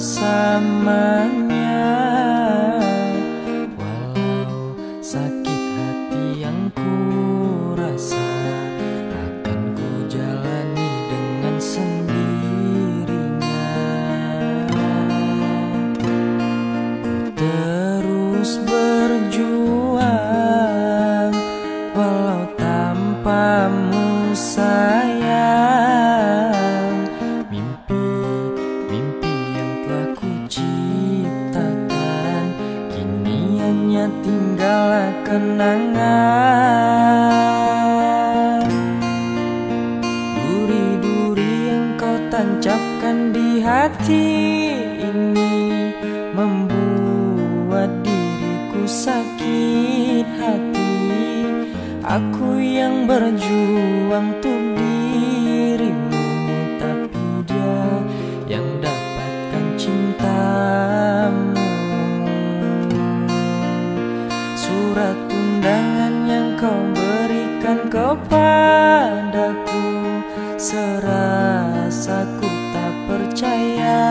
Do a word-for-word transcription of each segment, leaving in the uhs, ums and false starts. bersamanya. Walau sakit hati yang ku rasa, akan ku jalani dengan sendirinya. Ku terus berjuang walau tanpamu sayang. Tinggallah kenangan, duri-duri yang kau tancapkan di hati ini, membuat diriku sakit hati. Aku yang berjuang untuk dirimu, tapi dia yang dapatkan cintamu. Surat undangan yang kau berikan kepadaku, serasa ku tak percaya.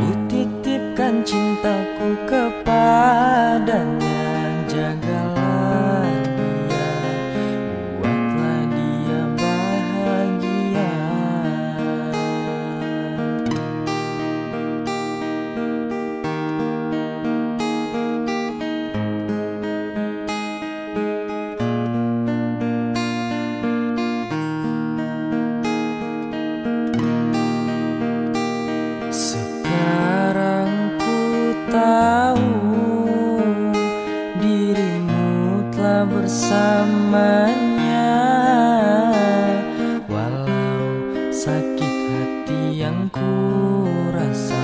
Ku titipkan cintaku kepadanya, jagalah dia, buatlah dia bahagia. Bersamanya, walau sakit hati yang ku rasa,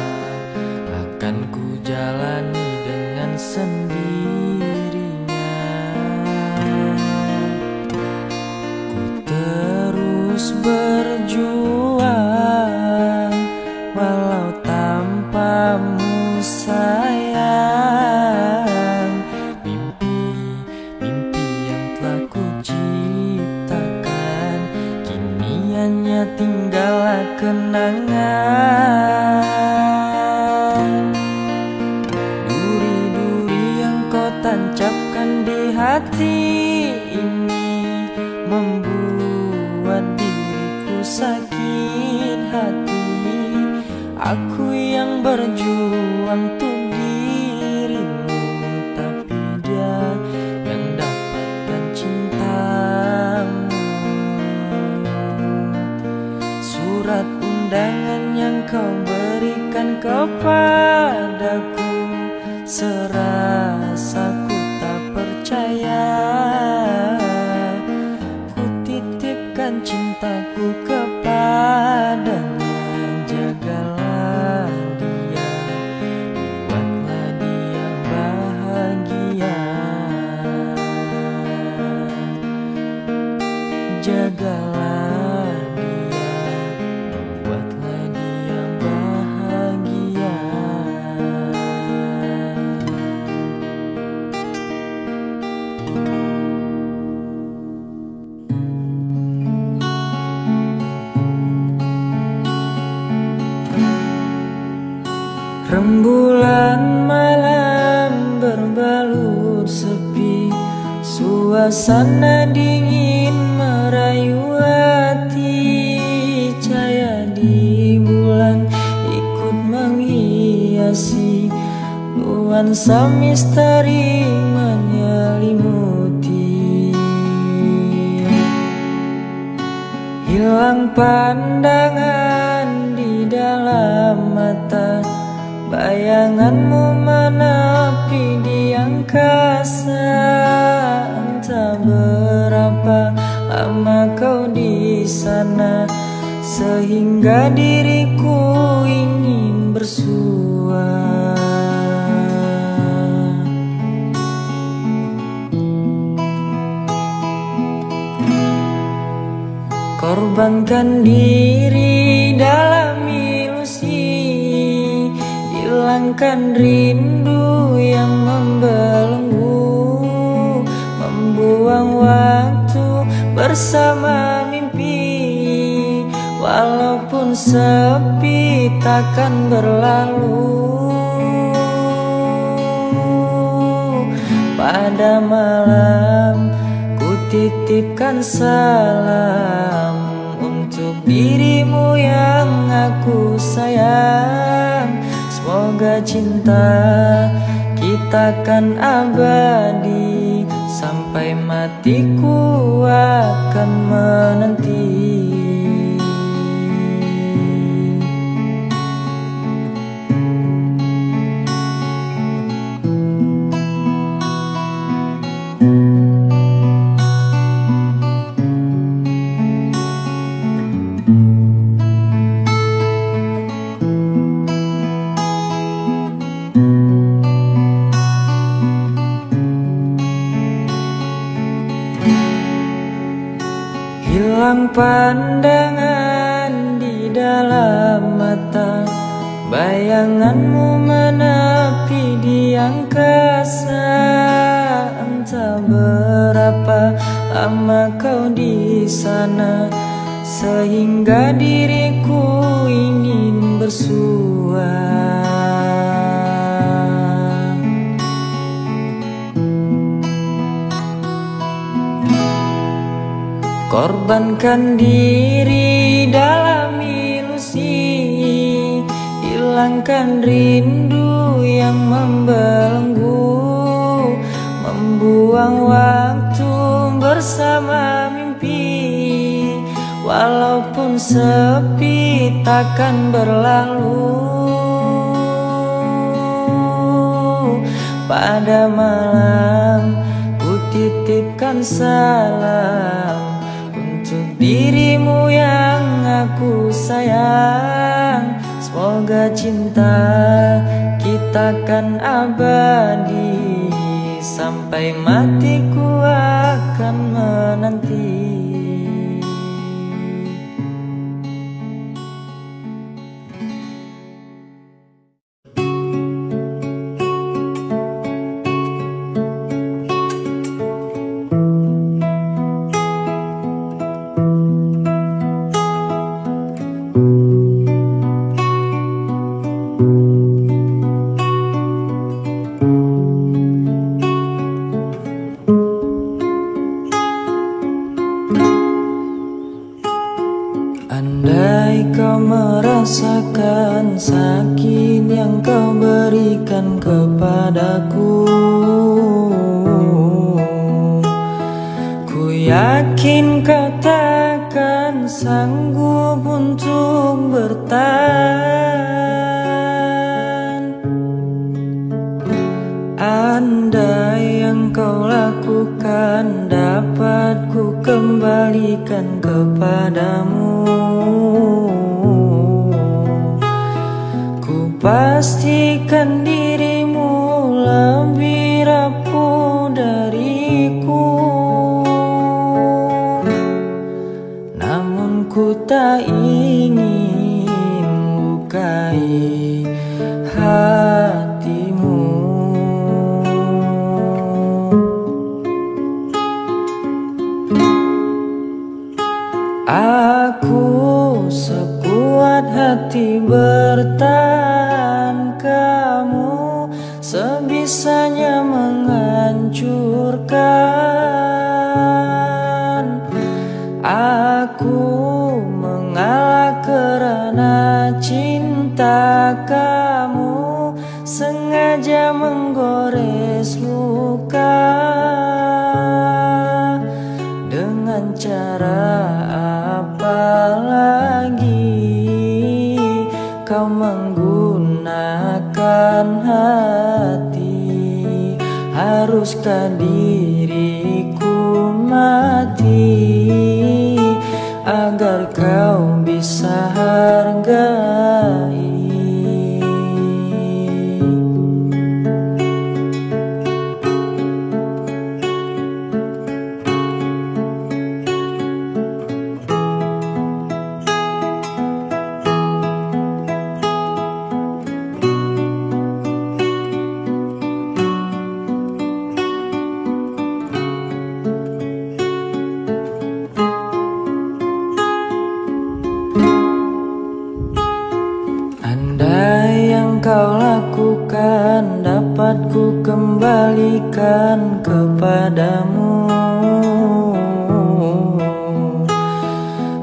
akan ku jalani dengan sendirinya. Ku terus berjuang walau tanpamu sayang. Tinggallah kenangan, duri-duri yang kau tancapkan di hati ini, membuat diriku sakit hati. Aku yang berjuang untuk dirimu, tapi dia yang dapatkan cintamu. Surat undangan yang kau berikan kepadaku, serasa ku tak percaya. Ku titipkan cintaku kepadanya, jagalah dia, buatlah dia bahagia. Jagalah rembulan malam berbalut sepi, suasana dingin merayu hati. Cahaya di bulan ikut menghiasi, nuansa misteri menyelimuti. Hilang pandangan di dalam mata, bayanganmu menepi di angkasa. Entah berapa lama kau di sana, sehingga diriku ingin bersua. Korbankan diri dalam hilangkan rindu yang membelenggu, membuang waktu bersama mimpi. Walaupun sepi takkan berlalu pada malam. Ku titipkan salam untuk dirimu yang aku sayang. Semoga cinta kita kan abadi, sampai matiku akan menanti. Hilang pandangan di dalam mata, bayanganmu menepi di angkasa. Entah berapa lama kau di sana, sehingga diriku ingin bersua. Korbankan diri dalam ilusi, hilangkan rindu yang membelenggu, membuang waktu bersama mimpi. Walaupun sepi takkan berlalu pada malam. Ku titipkan salam untuk dirimu yang aku sayang. Semoga cinta kita kan abadi, sampai matiku akan menanti. akan dapat ku kembalikan kepadamu.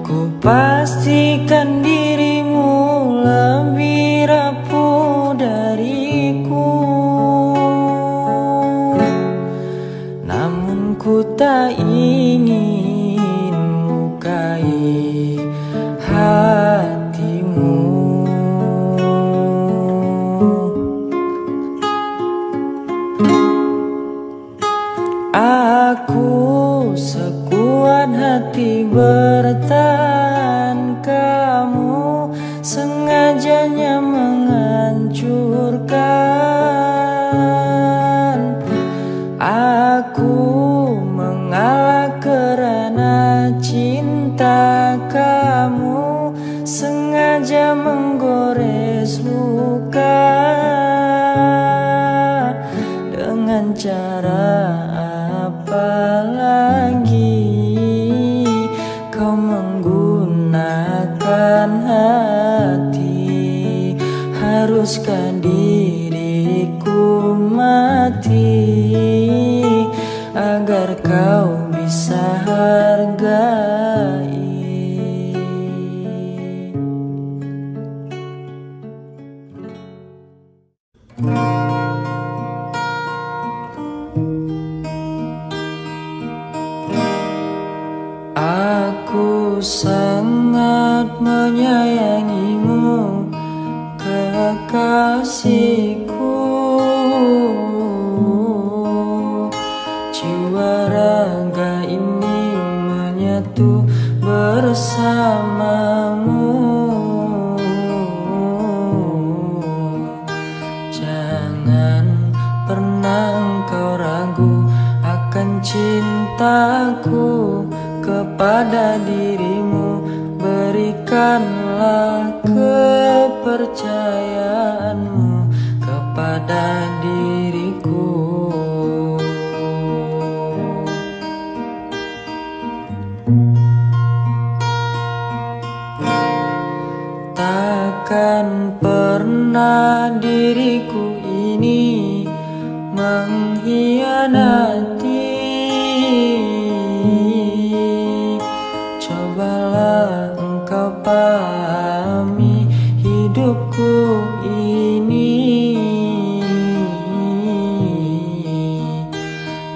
Ku pastikan dirimu lebih rapuh dariku, namun ku tak ingin melukai hatimu. Aku sekuat hati bertahan, kamu sengajanya menghancurkan. Aku mengalah karena cinta, kamu sengaja menggores luka dengan cara apalagi kau menggunakan hati. Haruskah diriku mati agar kau bisa hargai? Aku sangat menyayangimu, kekasihku. Jiwa raga ini menyatu bersamamu. Jangan pernah engkau ragu akan cintaku kepada dirimu. Berikanlah kepercayaanmu kepada diriku. Takkan pernah diriku ini mengkhianati. Cobalah engkau pahami hidupku ini.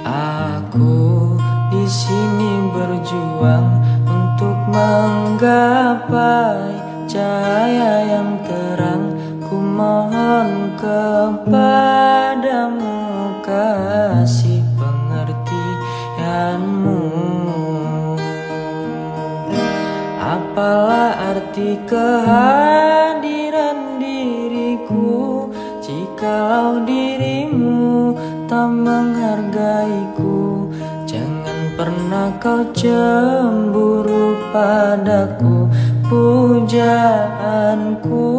Aku di sini berjuang untuk menggapai cahaya yang terang. Ku mohon kepadamu kasih pengertianmu. Apalah arti kehadiran diriku jikalau dirimu tak menghargaiku? Jangan pernah kau cemburu padaku, pujaanku.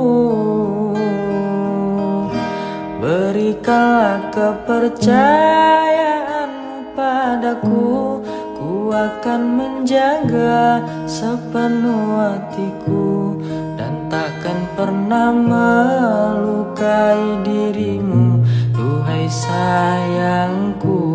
Berikanlah kepercayaanmu padaku, ku akan menjaga sepenuh hatiku dan takkan pernah melukai dirimu, duhai sayangku.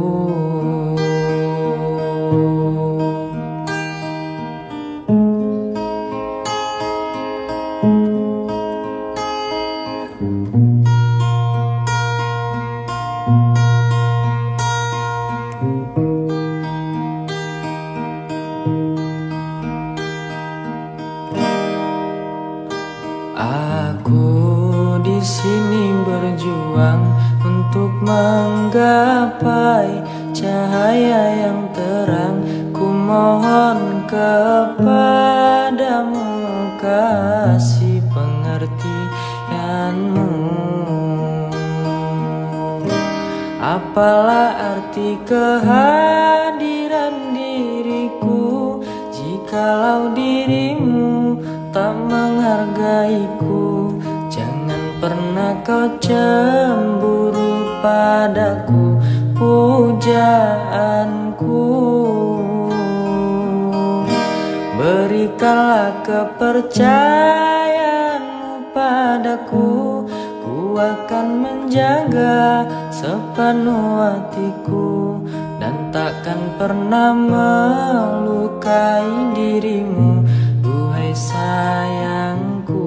Untuk menggapai cahaya yang terang, ku mohon kepadamu kasih pengertianmu. Apalah arti kehadiran diriku jikalau dirimu tak menghargaiku? Jangan pernah kau cemburu padaku, pujaanku. Berikanlah kepercayaanmu padaku, ku akan menjaga sepenuh hatiku, dan takkan pernah melukai dirimu, duhai sayangku.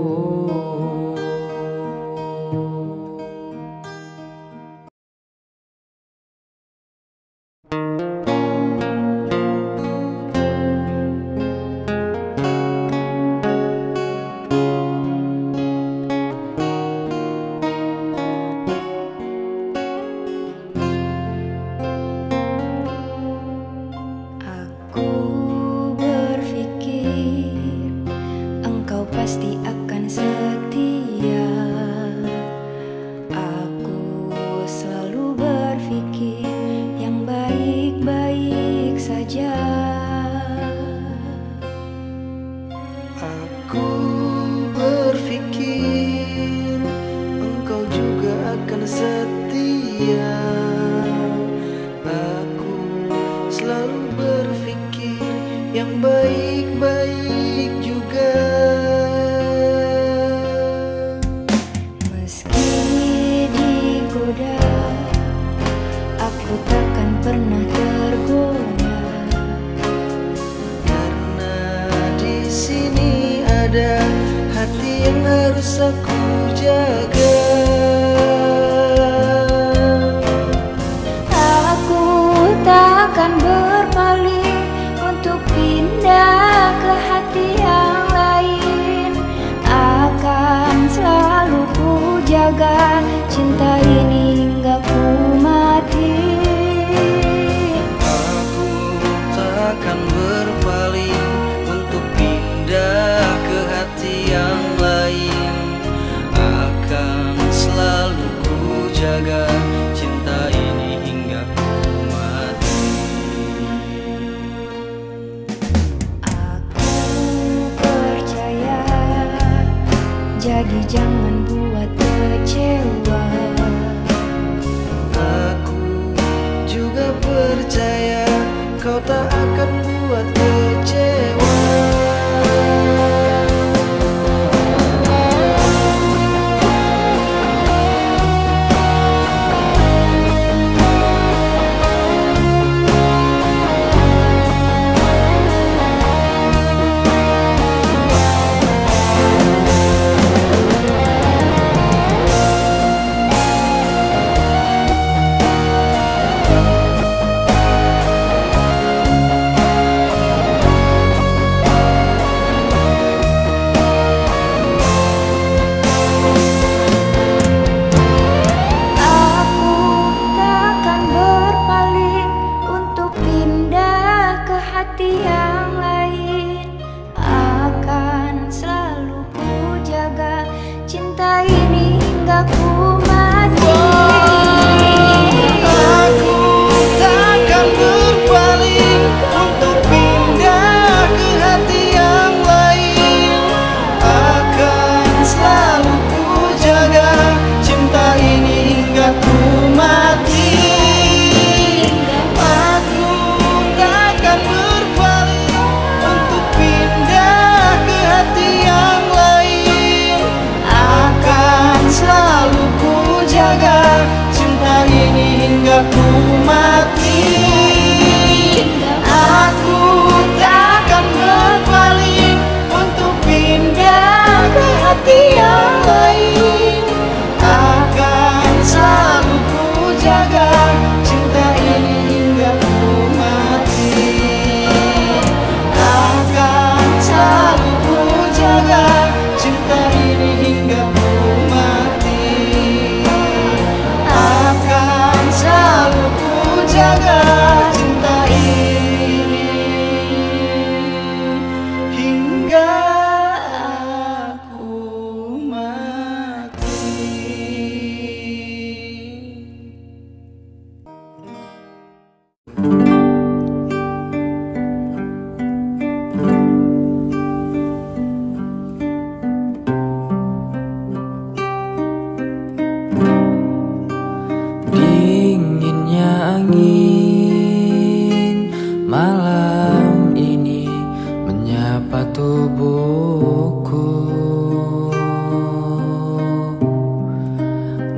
Dinginnya angin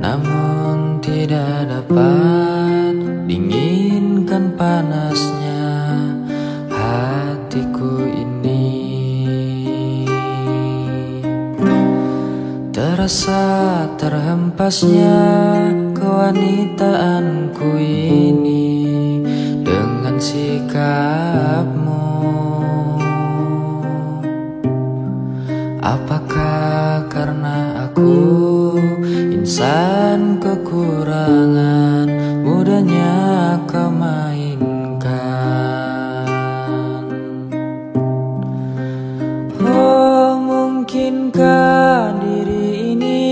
namun tidak dapat dinginkan panasnya hatiku ini. Terasa terhempasnya kewanitaanku ini dengan sikapmu. Apakah karena aku insan kekurangan, mudahnya kau mainkan? Oh, mungkinkah diri ini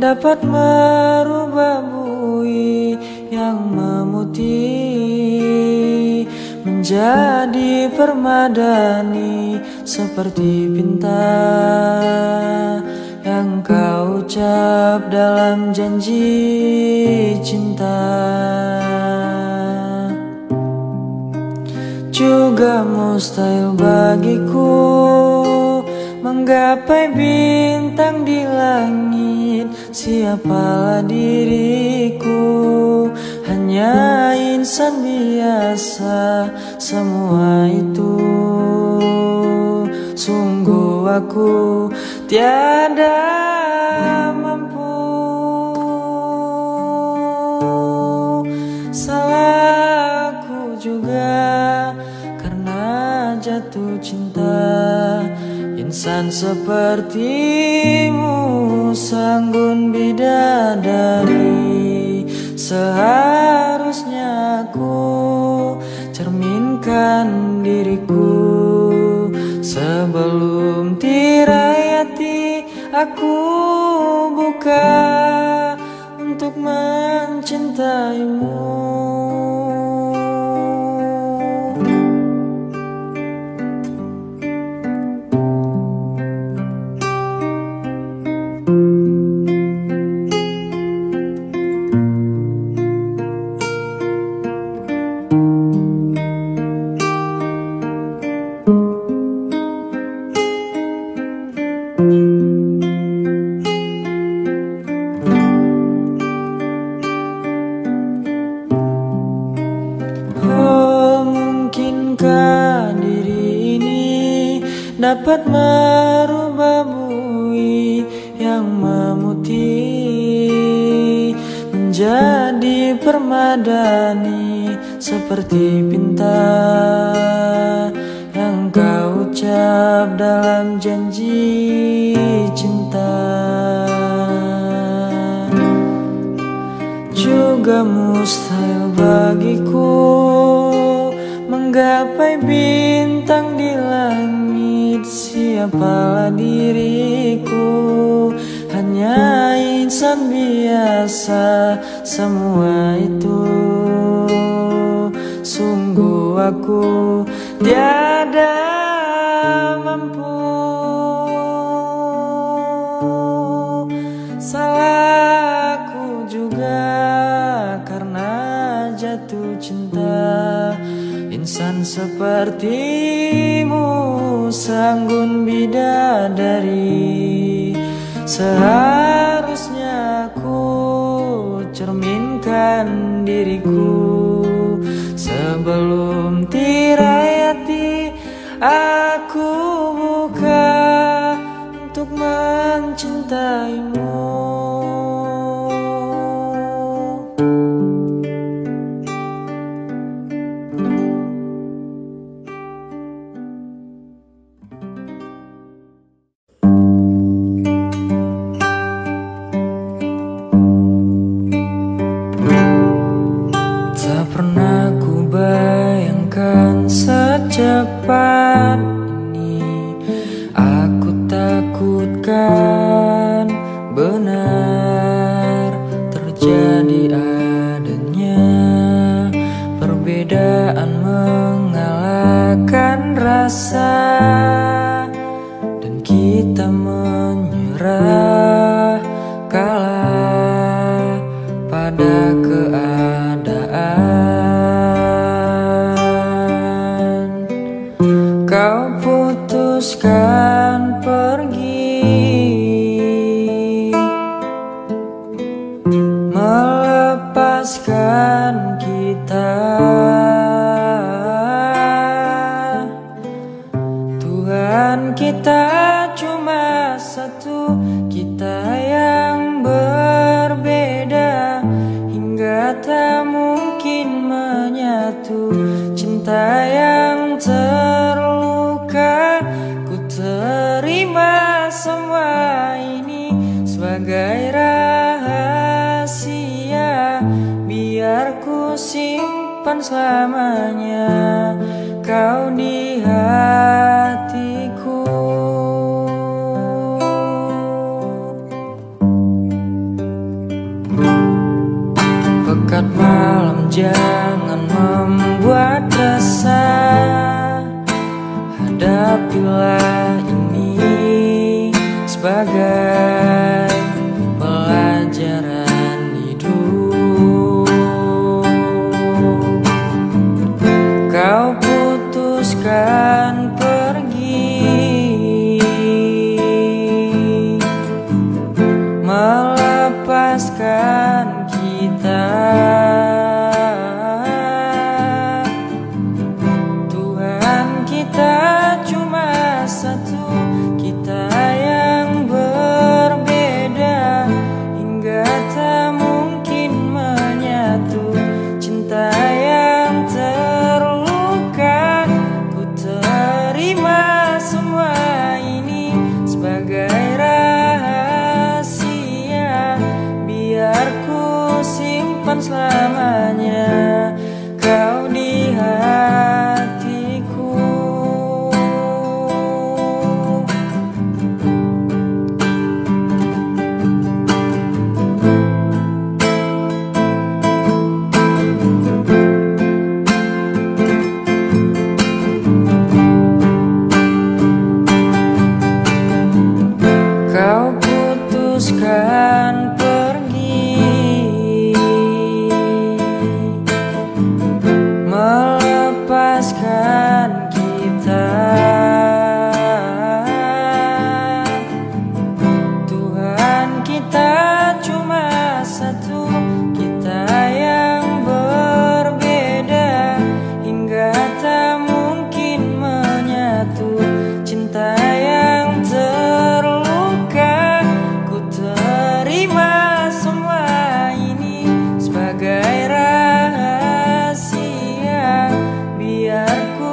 dapat merubah bui yang memutih menjadi permadani seperti bintang yang kau ucap dalam janji cinta. Juga mustahil bagiku menggapai bintang di langit. Siapalah diriku, hanya insan biasa. Semua itu sungguh aku tiada mampu. Salahku juga karena jatuh cinta. Insan sepertimu, sanggun bidadari, seharusnya aku cerminkan diriku sebelum tirai hati aku buka untuk mencintaimu. Dapat merubah bui yang memutih menjadi permadani seperti pinta yang kau ucap dalam janji cinta. Juga mustahil bagiku menggapai bintang di langit. Siapalah diriku, hanya insan biasa. Semua itu sungguh aku tiada mampu. Salahku juga karena jatuh cinta. Insan sepertimu, sanggun bidadari, seharusnya aku cerminkan diriku sebelum tirai hati aku buka untuk mencintaimu. Secepat ini aku takutkan benar terjadi adanya perbedaan mengalahkan rasa, dan kita menyerah kalah pada keadaan. Kau putuskan pergi melepaskan kita. Tuhan, kita cuma satu, kita yang berbeda hingga tak mungkin menyatu. Cinta yang terluka, ku terima semua ini sebagai rahasia, biar ku simpan selamanya kau di hatiku. Pekat malam jangan membuat resah, hadapilah ini sebagai pelajaran hidup. Kau putuskan pergi, melepaskan kita. Tuhan, kita cuma satu, kita yang berbeda hingga tak mungkin menyatu. Cinta yang terluka, ku terima semua ini sebagai rahasia, biar ku simpan selamanya kau di hati. Putuskan pergi, melepaskan kita. Tuhan, kita cuma satu, kita yang berbeda hingga tak mungkin menyatu. Cinta yang terlalu,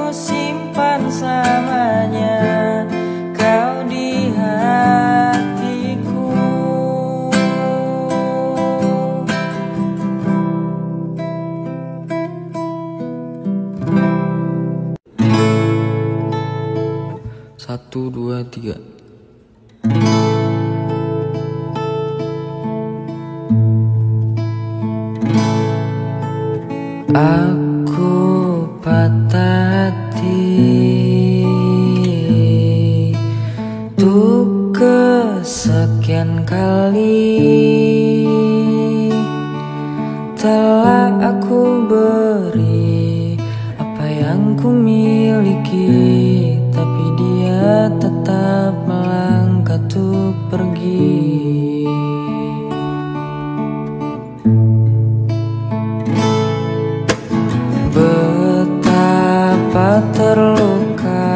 simpan selamanya kau di hatiku. Satu, dua, tiga. Aku patah hati untuk kesekian kali, telah aku beri apa yang ku miliki, tapi dia tetap melangkah tuh pergi. Terluka,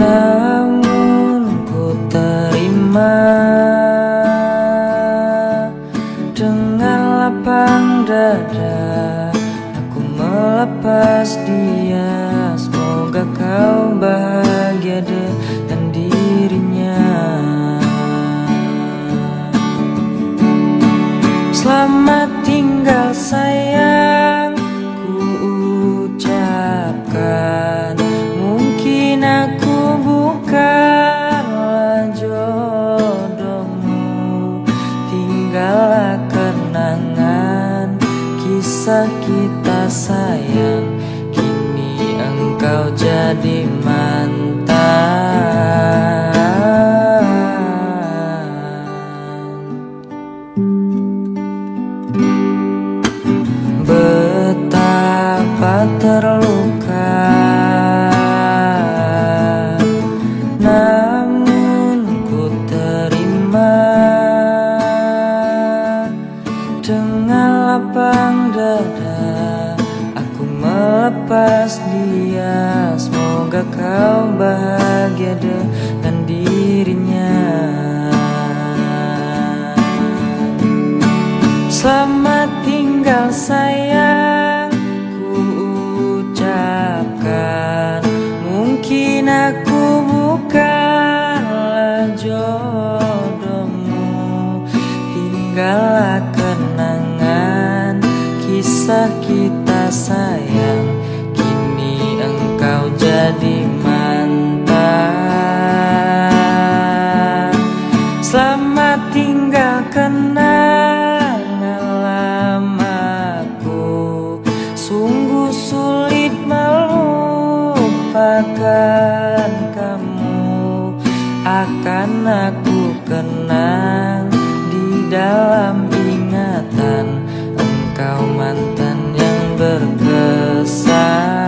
namun ku terima dengan lapang dada. Aku melepas dia, semoga kau bahagia dengan dirinya. Selamat tinggal sayang, mungkin aku bukanlah jodohmu, tinggallah kenangan kisah kita sayang. Kini engkau jadi mantan. Betapa terluka, namun ku terima lepas dia. Semoga kau bahagia dengan dirinya. Selamat tinggal sayang, ku ucapkan. Mungkin aku bukanlah jodohmu, tinggallah kenangan kisah kita sayang. Kini engkau jadi mantan. Selamat tinggal kenang lamaku. Sungguh sulit melupakan kamu. Akan aku kenang di dalam ingatan. Engkau mantan yang berkesan.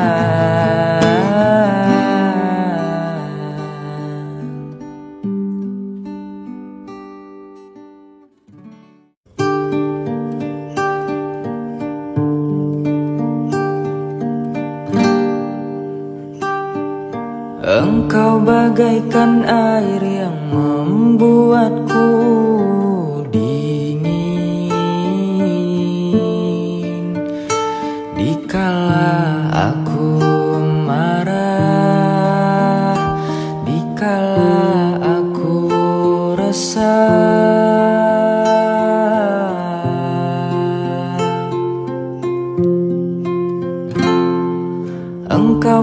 Engkau bagaikan air yang membuatku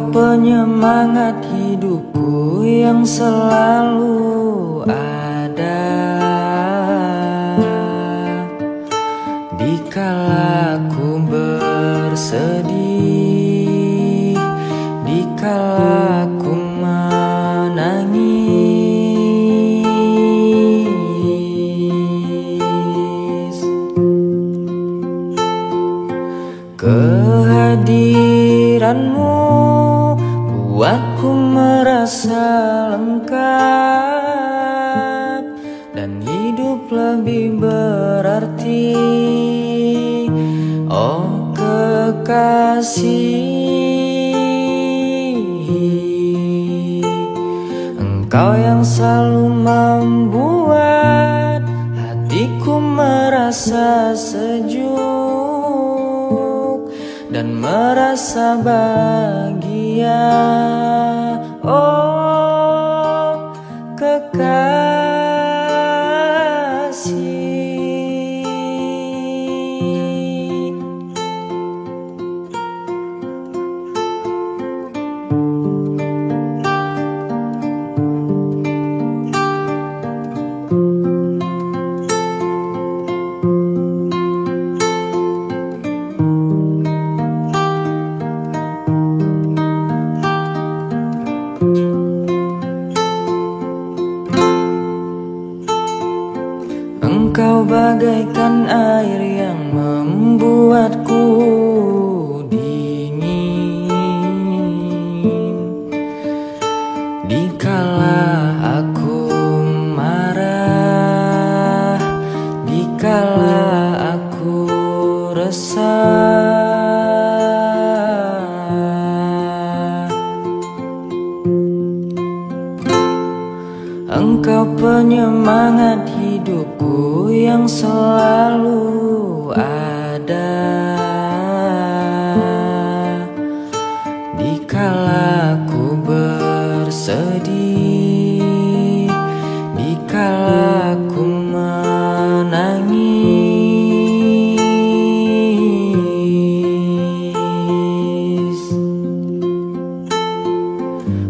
penyemangat hidupku yang selalu ada dikala ku bersedih, dikala ku menangis. Kehadiranmu buatku merasa lengkap dan hidup lebih berarti. Oh kekasih, engkau yang selalu membuat hatiku merasa sejuk dan merasa bahagia. Oh kekasih, bagaikan air yang membuatku dingin dikala aku marah, dikala aku resah. Engkau penyemangat hidupku yang selalu ada dikala ku bersedih, dikala ku menangis.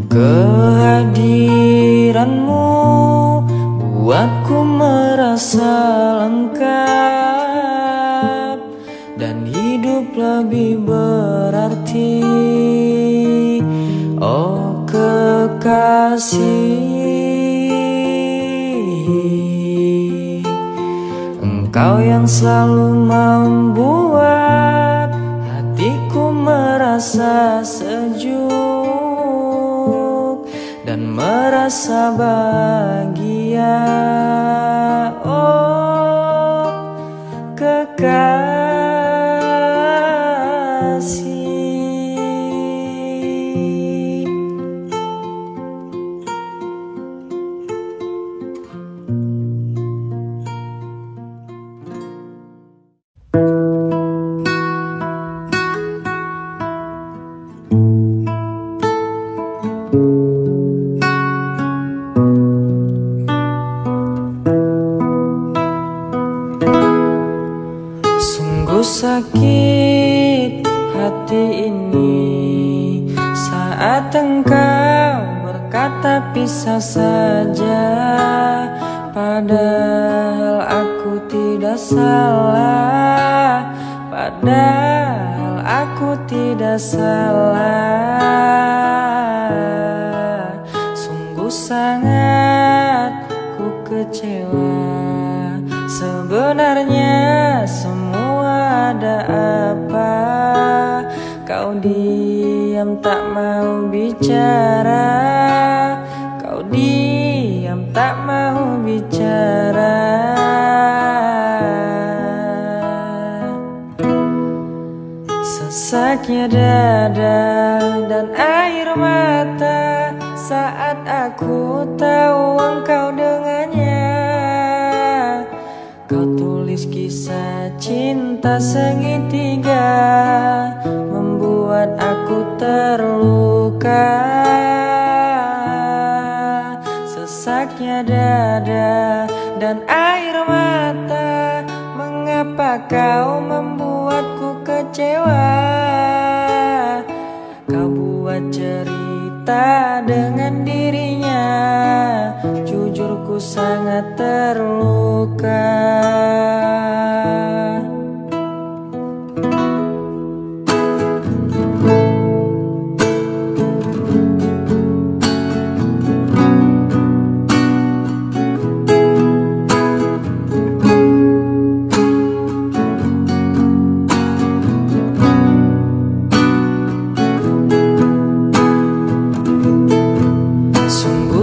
Kehadiranmu buatku merasa lengkap dan hidup lebih berarti. Oh kekasih, engkau yang selalu membuat hatiku merasa sejuk dan merasa bahagia. Oh kekasih. Ku sakit hati ini saat engkau berkata pisah saja. Padahal aku tidak salah, padahal aku tidak salah. Sungguh sangat ku kecewa. Sebenarnya semua ada apa? Kau diam tak mau bicara, kau diam tak mau bicara. Sesaknya dada dan air mata saat aku tahu engkau dengannya. Kau tulis kisah cinta segitiga, membuat aku terluka. Sesaknya dada dan air mata, mengapa kau membuatku kecewa? Kau buat cerita dengan dirinya, jujur ku sangat terluka.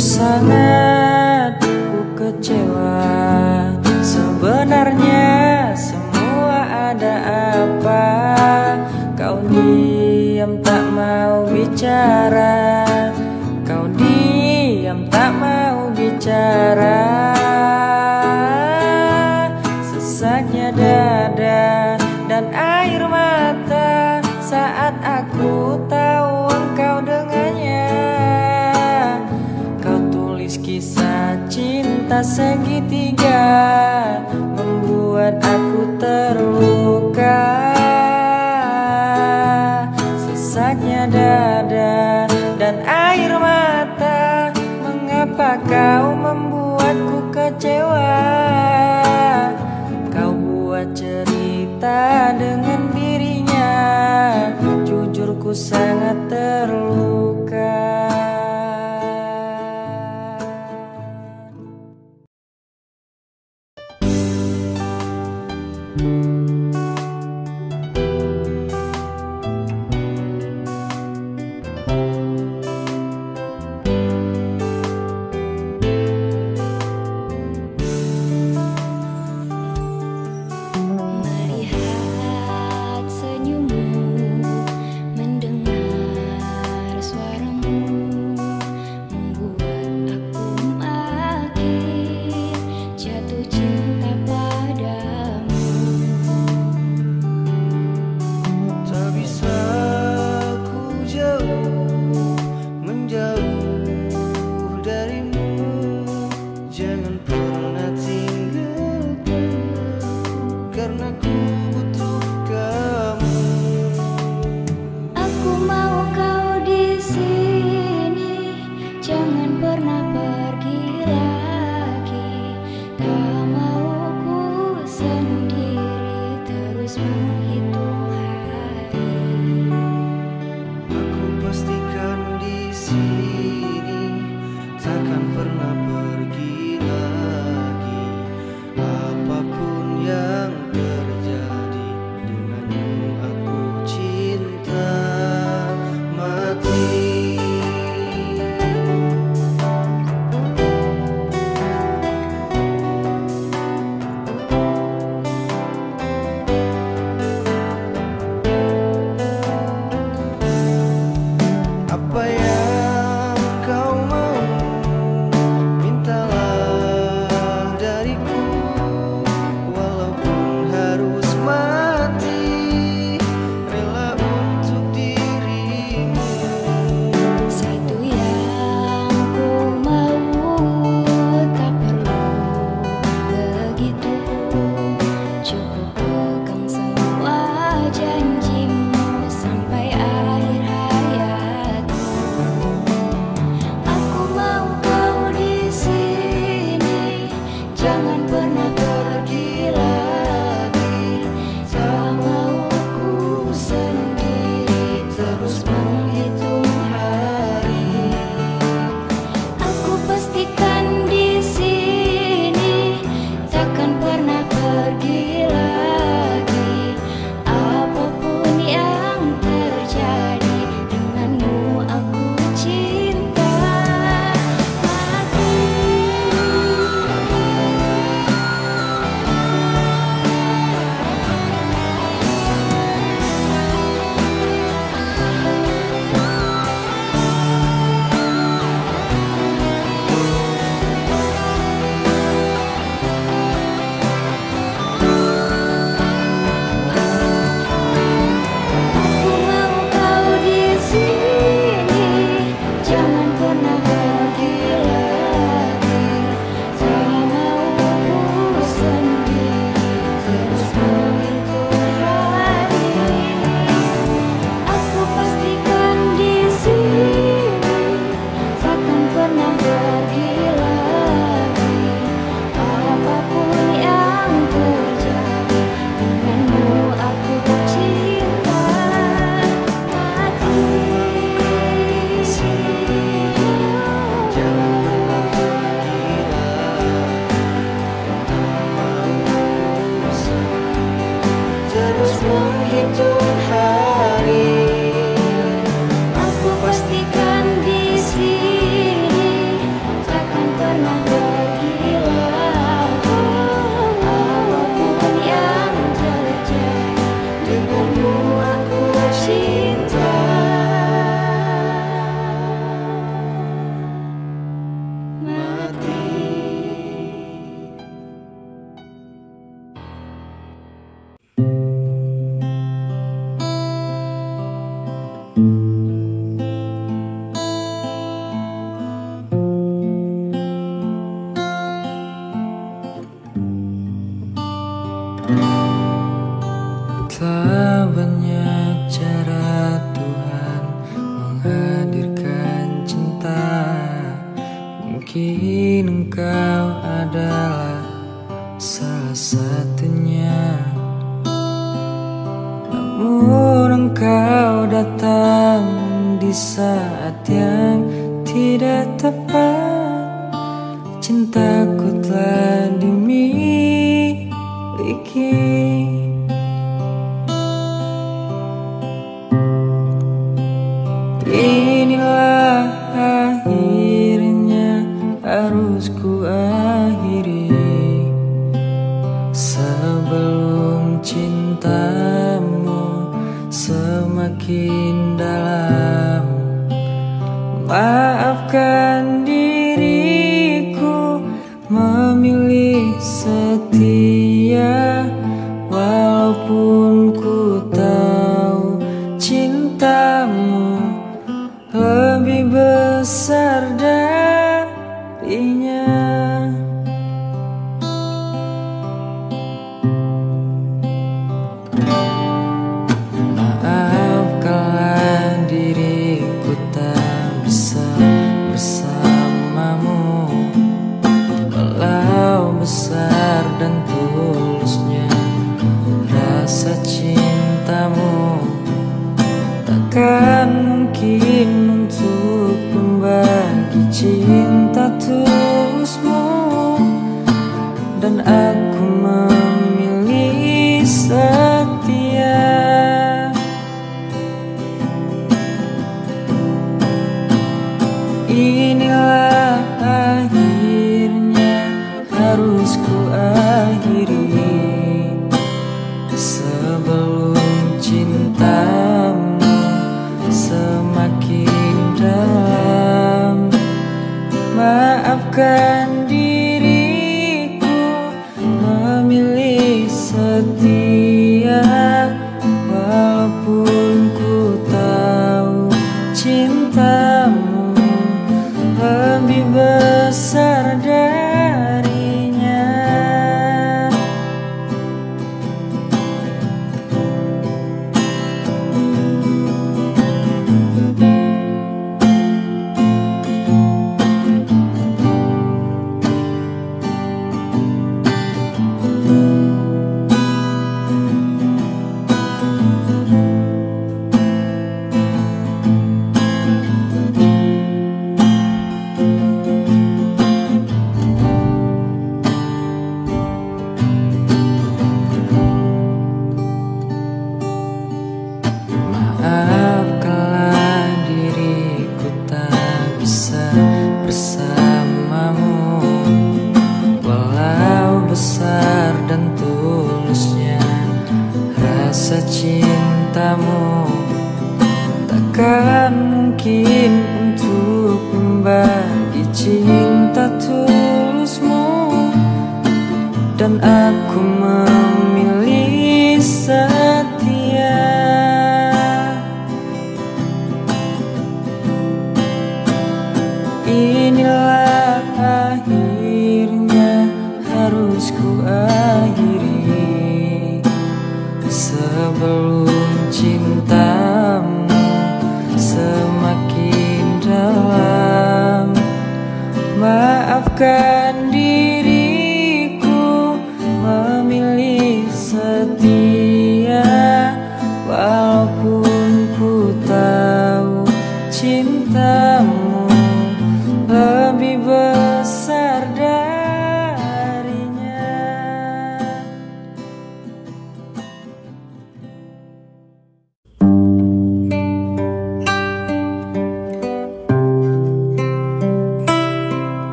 Sangat ku kecewa. Sebenarnya semua ada apa? Kau diam tak mau bicara, kau diam tak mau bicara. Sesaknya dada dan air mata saat aku tahu engkau dengannya. Kisah cinta segitiga, membuat aku terluka. Sesaknya dada dan air mata, mengapa kau membuatku kecewa? Kau buat cerita dengan dirinya, jujur ku sangat terluka. Cinta padamu.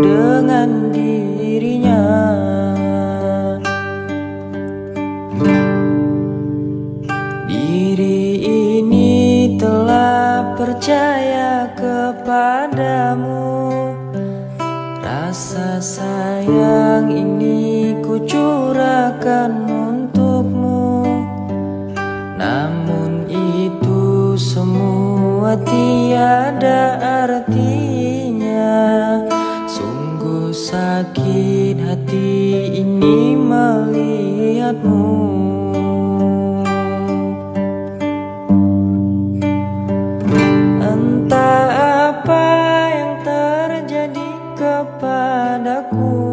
dengan dirinya. Diri ini telah percaya kepadamu, rasa sayang ini kucurahkan untukmu. Namun itu semua tiada artinya. Sungguh sakit hati ini melihatmu. Entah apa yang terjadi kepadaku,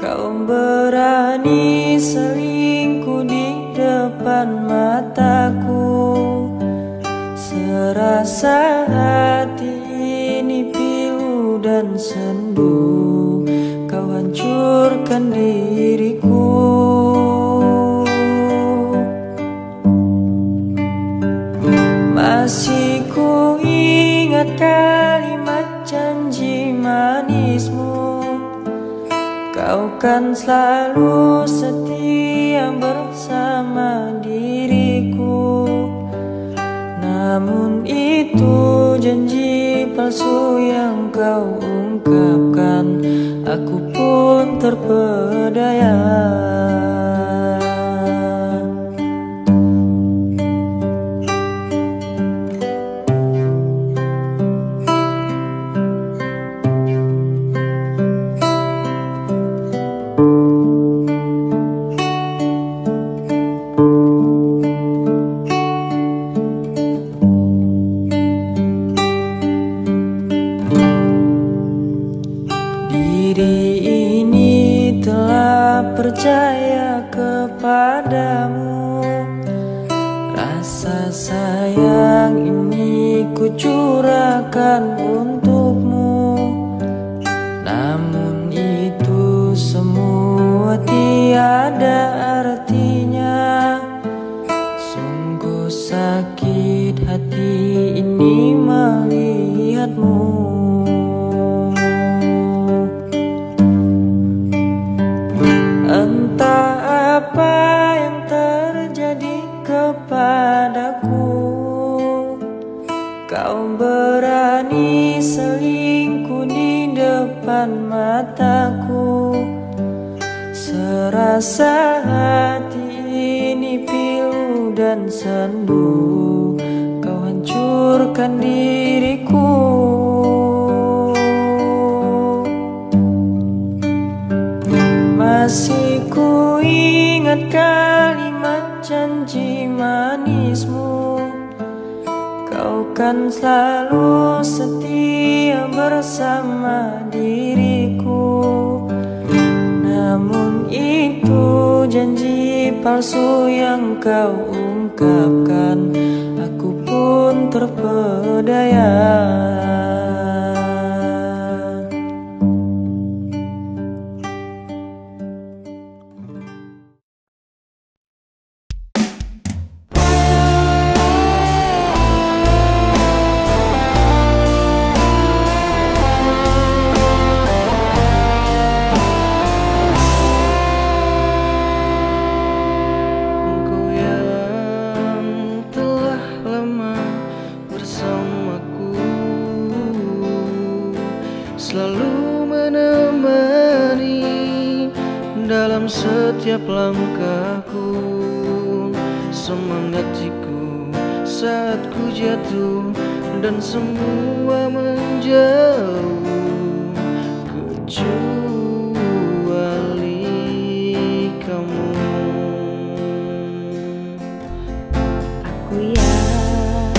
kau berani selingkuh di depan mataku. Serasa hati ini pilu dan sendu, kau hancurkan diriku. Masih ku ingat kalimat janji manismu, kau kan selalu setia bersama diriku. Namun itu janji palsu yang kau ungkapkan, aku pun terpedaya. Percaya kepadamu, rasa sayang ini kucurahkan untukmu. Namun itu semua tiada artinya. Sungguh sakit hati ini melihatmu. Apa yang terjadi kepadaku, kau berani selingkuh di depan mataku. Serasa hati ini pilu dan sendu, kau hancurkan diriku. Masih ku ingat kalimat janji manismu, kau kan selalu setia bersama diriku. Namun itu janji palsu yang kau ungkapkan, aku pun terpedaya. Setiap langkahku, semangat jiku saat ku jatuh dan semua menjauh, kecuali kamu. Aku yang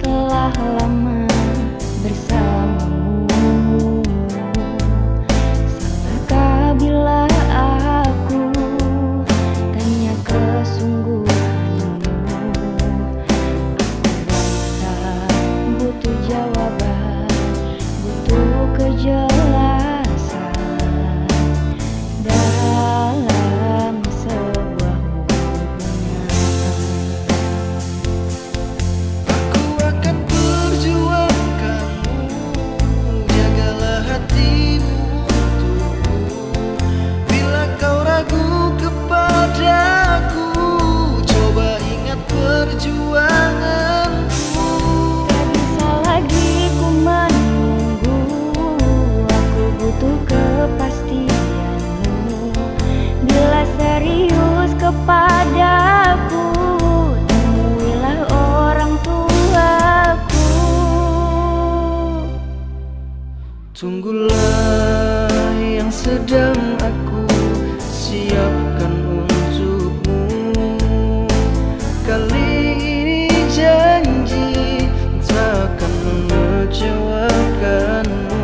telah lama bersamamu, salahkah bila kesungguhanmu? Aku tak butuh jawaban. Tunggulah yang sedang aku siapkan untukmu. Kali ini janji takkan mengecewakanmu.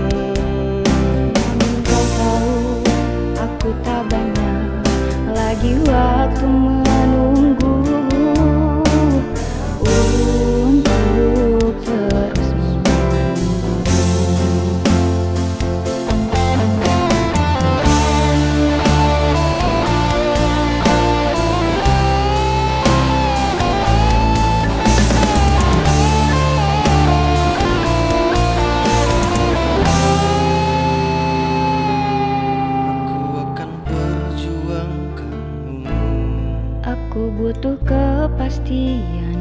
Oh, aku tak banyak lagi waktu menunggu untuk terus. Butuh kepastian.